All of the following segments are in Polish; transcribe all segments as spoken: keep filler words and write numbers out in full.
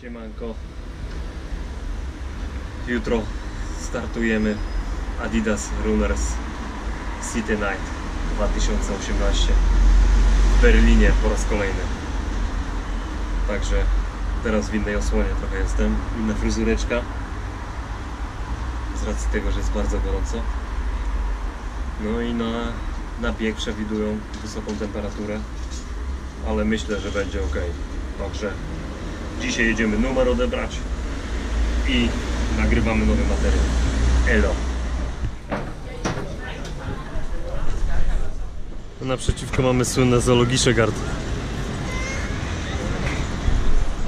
Siemanko. Jutro startujemy Adidas Runners City Night dwa tysiące osiemnaście w Berlinie po raz kolejny. Także teraz w innej osłonie trochę jestem, inna fryzureczka z racji tego, że jest bardzo gorąco. No i na, na bieg przewidują wysoką temperaturę, ale myślę, że będzie ok. Także dzisiaj jedziemy numer odebrać i nagrywamy nowy materiał. Elo! Naprzeciwko mamy słynne zoologiczne gard.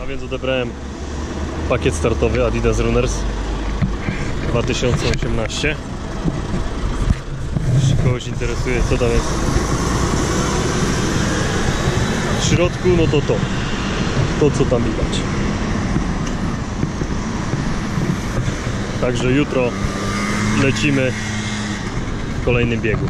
A więc odebrałem pakiet startowy Adidas Runners dwa tysiące osiemnaście. Jeśli kogoś interesuje, co tam jest w środku, no to to. To, co tam widać. Także jutro lecimy w kolejnym biegu.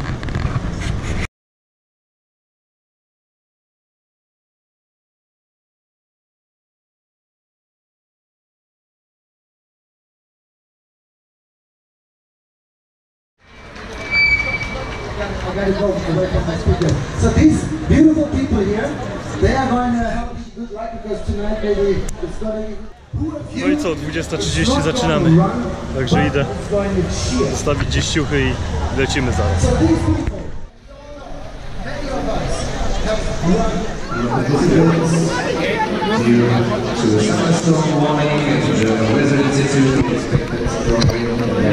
So these beautiful people here, they are going to help you good luck because tonight maybe it's going to be... No i co, dwudziesta trzydzieści zaczynamy. Także idę zostawić gdzieś ciuchy i lecimy zaraz.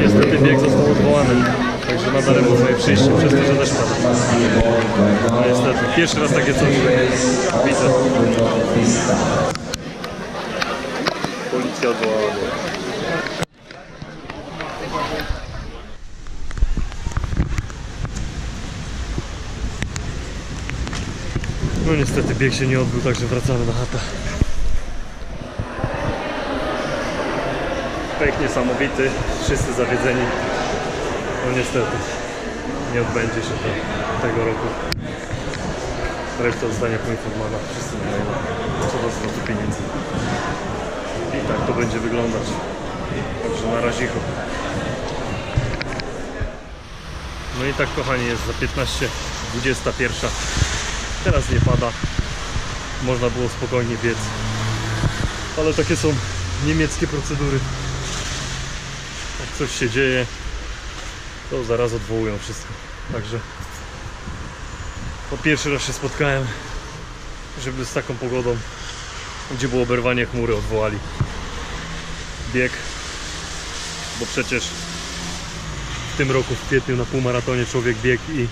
Niestety bieg został odwołany, także nadaremno moje przyjście, przez to, że też padam. No niestety, pierwszy raz takie coś widzę. No niestety bieg się nie odbył, także wracamy na chatę. Pech niesamowity, wszyscy zawiedzeni. No niestety nie odbędzie się to tego roku. Reszta zostanie poinformowana, wszyscy na maila co do zwrotu pieniędzy. I tak to będzie wyglądać. Także na razie. No i tak, kochani, jest za piętnaście dwadzieścia jeden. Teraz nie pada. Można było spokojnie biec. Ale takie są niemieckie procedury. Jak coś się dzieje, to zaraz odwołują wszystko. Także po pierwszy raz się spotkałem, żeby z taką pogodą, gdzie było oberwanie chmury, odwołali bieg, bo przecież w tym roku w kwietniu na półmaratonie człowiek biegł i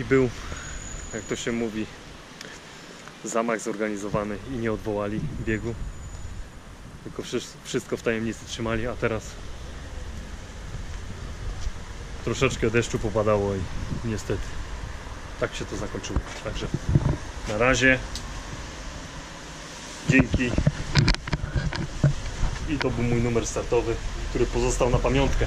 i był, jak to się mówi, zamach zorganizowany i nie odwołali biegu, tylko wszystko w tajemnicy trzymali, a teraz troszeczkę deszczu popadało i niestety tak się to zakończyło. Także na razie, dzięki, i to był mój numer startowy, który pozostał na pamiątkę.